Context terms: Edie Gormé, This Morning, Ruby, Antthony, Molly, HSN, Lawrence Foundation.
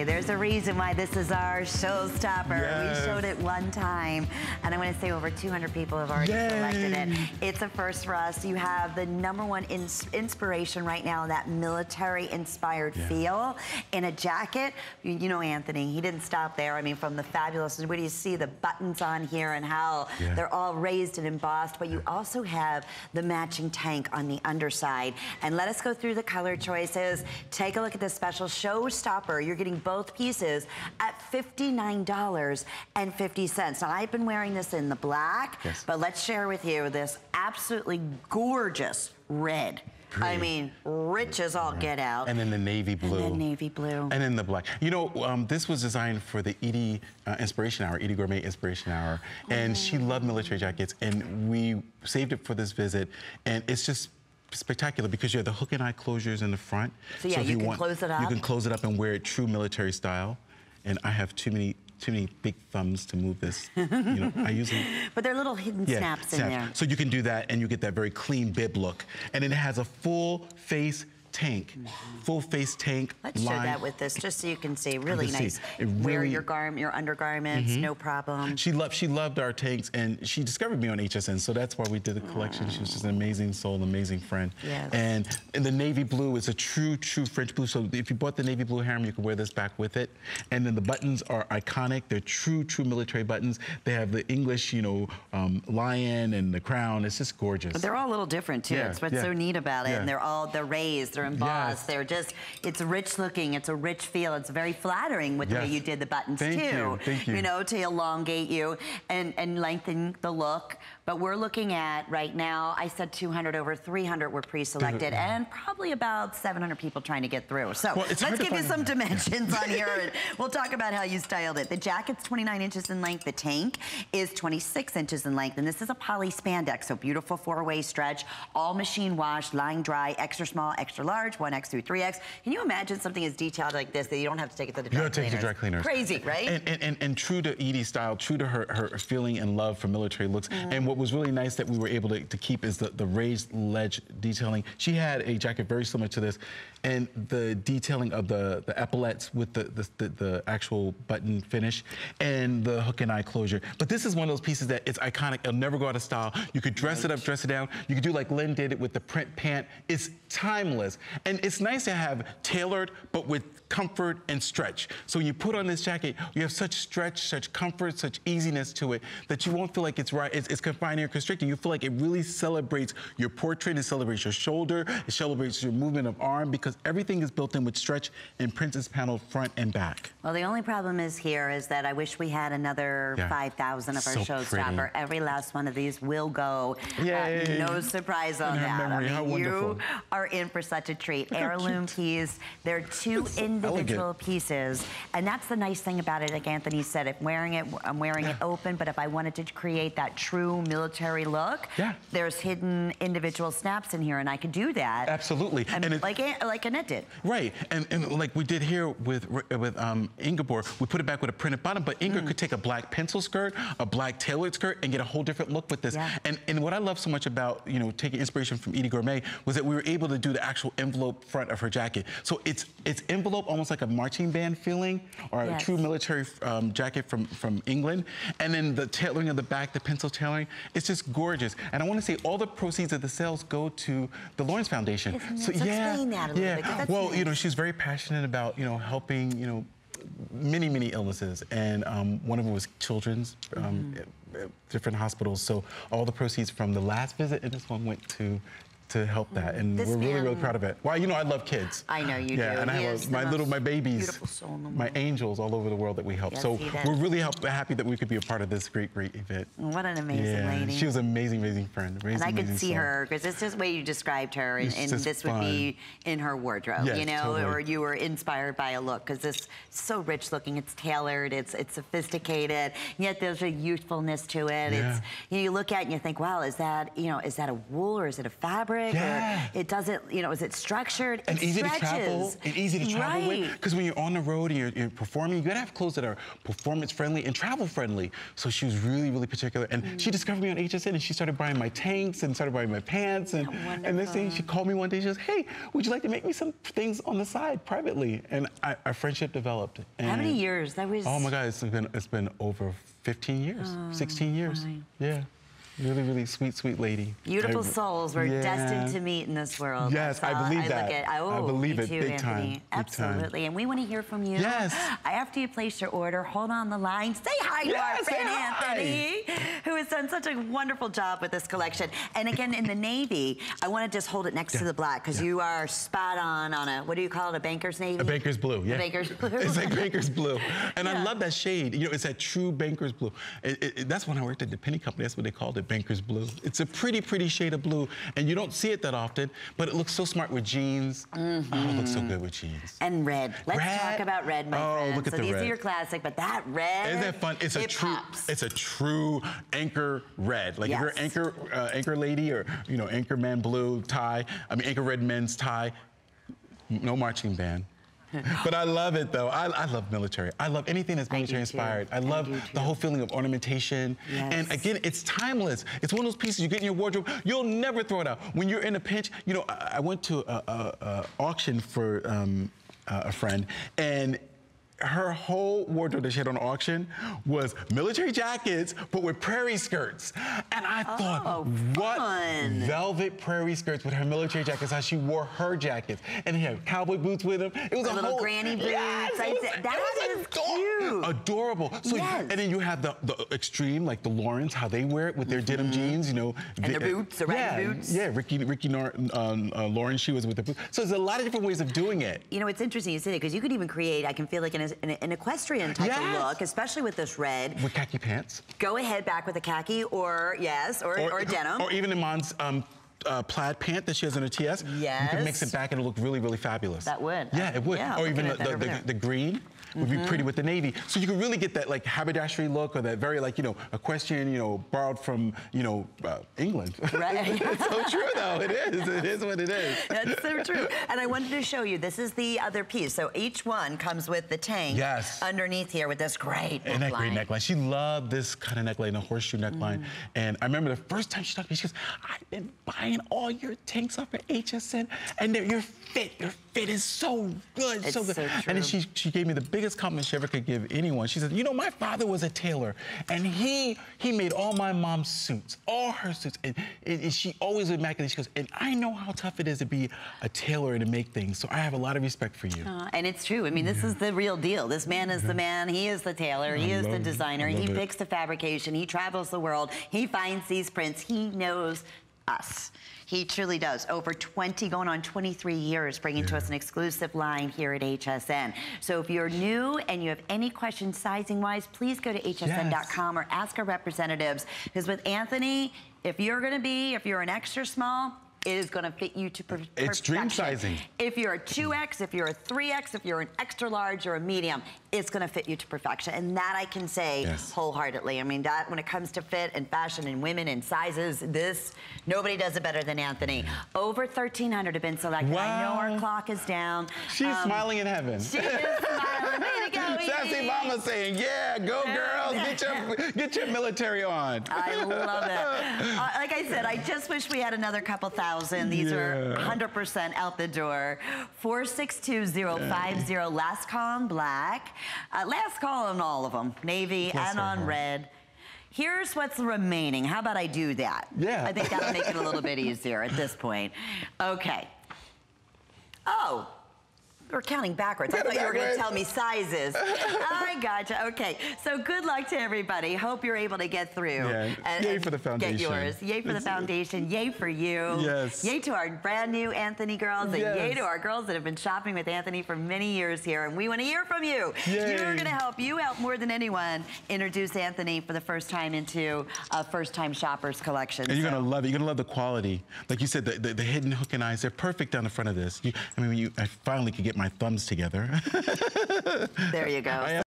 everybody. There's a reason why this is our showstopper. Yes. We showed it one time, and I'm going to say over 200 people have already selected it. It's a first for us. You have the number one inspiration right now in that military-inspired feel in a jacket. You know, Antthony, he didn't stop there. I mean, from the fabulous, what do you see, the buttons on here and how they're all raised and embossed, but you also have the matching tank on the underside. And let us go through the color choices. Take a look at the special showstopper. You're getting both pieces at $59.50. Now, I've been wearing this in the black, but let's share with you this absolutely gorgeous red. I mean, rich as all get out. And then the navy blue. And the navy blue. And then the black. You know, this was designed for the Edie Inspiration Hour, Edie Gormé Inspiration Hour. And she loved military jackets. And we saved it for this visit. And it's just spectacular because you have the hook and eye closures in the front. So, yeah, so you can close it up. You can close it up and wear it true military style. And I have too many big thumbs to move this. You know, I usually... But there are little hidden snaps in there. So you can do that, and you get that very clean bib look. And then it has a full face tank, full face tank. Let's show that with this, just so you can see. Really nice. Really... Wear your undergarments, no problem. She loved our tanks, and she discovered me on HSN, so that's why we did the collection. She was just an amazing soul, an amazing friend. Yes. And the navy blue is a true French blue. So if you bought the navy blue harem, you can wear this back with it. And then the buttons are iconic. They're true military buttons. They have the English, you know, lion and the crown. It's just gorgeous. But they're all a little different too. It's what's so neat about it. And they're raised. They're embossed. They're just, it's rich looking. It's a rich feel. It's very flattering with the way you did the buttons too. You know, to elongate you and lengthen the look. But we're looking at right now, I said 200, over 300 were pre-selected and probably about 700 people trying to get through. So well, let's give you some dimensions on here. And we'll talk about how you styled it. The jacket's 29 inches in length. The tank is 26 inches in length. And this is a poly spandex, so beautiful four-way stretch, all machine washed, lying dry, extra small, extra large, 1X through 3X. Can you imagine something as detailed like this that you don't have to take it to the dry cleaners? You don't take it to the dry cleaners. Crazy, right? And true to Edie's style, true to her feeling and love for military looks. And what was really nice that we were able to keep is the raised ledge detailing. She had a jacket very similar to this, and the detailing of the epaulettes with the actual button finish and the hook and eye closure. But this is one of those pieces that it's iconic. It'll never go out of style. You could dress it up, dress it down. You could do like Lynn did it with the print pant. It's timeless. And it's nice to have tailored, but with comfort and stretch. So when you put on this jacket, you have such stretch, such comfort, such easiness to it that you won't feel like it's confining or constricting. You feel like it really celebrates your portrait, it celebrates your shoulder, it celebrates your movement of arm, because everything is built in with stretch and princess panel front and back. Well, the only problem is here is that I wish we had another 5,000 of our showstopper. Every last one of these will go. No surprise on that. I mean, how wonderful. You are in for such a treat. Heirloom tees, they're two individual pieces, and that's the nice thing about it. Like Antthony said, if wearing it, I'm wearing it open, but if I wanted to create that true military look, there's hidden individual snaps in here, and I could do that. Absolutely. And like Annette did. Right, and like we did here with Ingeborg, we put it back with a printed bottom, but Ingeborg could take a black pencil skirt, a black tailored skirt, and get a whole different look with this. Yeah. And what I love so much about, you know, taking inspiration from Edie Gormé was that we were able to do the actual envelope front of her jacket. So it's envelope, almost like a marching band feeling, or a true military jacket from England. And then the tailoring of the back, the pencil tailoring, it's just gorgeous. And I want to say all the proceeds of the sales go to the Lawrence Foundation. Explain that a little bit. Well, you know, she's very passionate about, you know, helping, you know, many illnesses, and one of them was children's, different hospitals. So all the proceeds from the last visit and this one went to help that, and we're really proud of it. Well, you know, I love kids. I know you do. Yeah, and I have my babies, my angels all over the world that we help. So we're really happy that we could be a part of this great event. What an amazing lady. She was an amazing friend. And I could see her, because this is the way you described her, and this would be in her wardrobe, you know, or you were inspired by a look, because it's so rich looking. It's tailored. It's sophisticated. Yet there's a youthfulness to it. It's, you know, you look at it and you think, wow, is that, you know, is that a wool or is it a fabric? fabric, yeah, or it doesn't, you know, is it structured? It stretches. Easy to travel with. Because when you're on the road and you're performing, you gotta have clothes that are performance friendly and travel friendly. So she was really, really particular. And she discovered me on HSN and she started buying my tanks and started buying my pants. And this thing, she called me one day, she goes, hey, would you like to make me some things on the side privately? And our friendship developed. And how many years? That was... Oh my God, it's been over 15 years, 16 years. Fine. Yeah. Really, really sweet, sweet lady. Beautiful souls were destined to meet in this world. Yes, I believe that. I believe it, big time. Absolutely, and we want to hear from you. Yes. After you place your order, hold on the line. Say hi to our friend Antthony, who has done such a wonderful job with this collection. And again, in the navy, I want to just hold it next to the black, because you are spot on a, what do you call it, a banker's navy? A banker's blue, yeah. A banker's blue. It's like banker's blue. And I love that shade. You know, it's that true banker's blue. That's when I worked at the penny company, that's what they called it. Banker's blue. It's a pretty, pretty shade of blue, and you don't see it that often, but it looks so smart with jeans. Oh, it looks so good with jeans. And red. Let's talk about red, my friend. Oh, look at the red. So these are your classic, but that red. Isn't that fun? It's a true. Pops. It's a true anchor red. Like if you're anchor lady, or you know, anchor man blue tie. I mean, anchor red men's tie. No marching band. But I love it though. I love military. I love anything that's military inspired. I love the whole feeling of ornamentation. Yes. And again, it's timeless. It's one of those pieces you get in your wardrobe, you'll never throw it out. When you're in a pinch, you know, I went to a auction for a friend, and her whole wardrobe that she had on auction was military jackets, but with prairie skirts. And I thought, what velvet prairie skirts with her military jackets, how she wore her jackets. And he had cowboy boots with him. It was a little whole, granny boots. Yes, that was cute. Adorable. So and then you have the extreme, like the Lawrence, how they wear it with their denim jeans, you know. And the boots, the red boots. Yeah, Lawrence, she was with the boots. So there's a lot of different ways of doing it. You know, it's interesting you say that, because you could even create, I can feel like an equestrian type of look, especially with this red. With khaki pants. Go ahead back with a khaki or denim. Or even in Mon's plaid pant that she has in her TS. Yes. You can mix it back and it'll look really, really fabulous. That would. Yeah, it would. Yeah, or even the green would be pretty with the navy. So you can really get that like haberdashery look, or that very like, you know, equestrian, you know, borrowed from, you know, England. Right. It's so true though, it is. It is what it is. That's so true. And I wanted to show you, this is the other piece. So each one comes with the tank underneath here with this great neckline. And that great neckline. She loved this kind of neckline, the horseshoe neckline. And I remember the first time she talked to me, she goes, I've been buying all your tanks off at HSN, and your fit is so good, it's so good. So true. And then she gave me the biggest compliment she ever could give anyone. She said, you know, my father was a tailor, and he made all my mom's suits, all her suits, and she always was immaculate. She goes, and I know how tough it is to be a tailor and to make things, so I have a lot of respect for you. And it's true. I mean, this is the real deal. This man is the man. He is the tailor. He is the designer. He picks the fabrication. He travels the world. He finds these prints. He knows us. He truly does. Over 20, going on 23 years, bringing to us an exclusive line here at HSN. So if you're new and you have any questions sizing-wise, please go to hsn.com or ask our representatives. Because with Antthony, if you're an extra small, it is going to fit you to perfection. It's dream sizing. If you're a 2X, if you're a 3X, if you're an extra large or a medium, it's going to fit you to perfection. And that I can say wholeheartedly. I mean, that when it comes to fit and fashion and women and sizes, nobody does it better than Antthony. Over 1,300 have been selected. Wow. I know our clock is down. She's smiling in heaven. She is smiling. Way to go, Edie. Sassy mama saying, yeah, go girls, get your military on. I love it. Like I said, I just wish we had another couple thousand. These are 100% out the door. 462050. Last call on black. Last call on all of them. Navy and on red. Here's what's remaining. How about I do that? Yeah. I think that'll make it a little bit easier at this point. Okay. Oh. We're counting backwards. I thought you were going to tell me sizes. I gotcha. Okay. So good luck to everybody. Hope you're able to get through. Yeah. Yay for the foundation. Get yours. Yay for the foundation. Yay for you. Yes. Yay to our brand new Antthony girls, and yay to our girls that have been shopping with Antthony for many years here. And we want to hear from you. Yay. You're going to help. You help more than anyone introduce Antthony for the first time into a first-time shoppers collection. And you're going to love it. You're going to love the quality. Like you said, the hidden hook and eyes, they're perfect down the front of this. I finally could get my thumbs together. There you go.